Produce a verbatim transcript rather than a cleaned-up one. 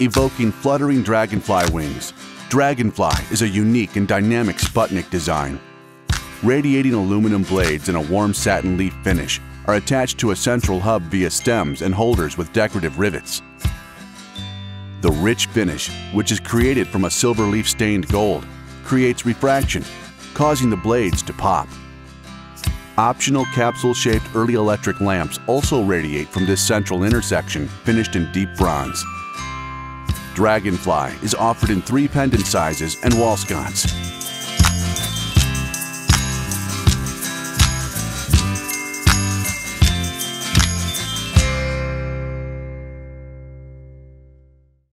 evoking fluttering dragonfly wings. Dragonfly is a unique and dynamic Sputnik design. Radiating aluminum blades and a warm satin leaf finish are attached to a central hub via stems and holders with decorative rivets. The rich finish, which is created from a silver leaf stained gold, creates refraction, causing the blades to pop. Optional capsule-shaped early electric lamps also radiate from this central intersection, finished in deep bronze. Dragonfly is offered in three pendant sizes and wall sconces.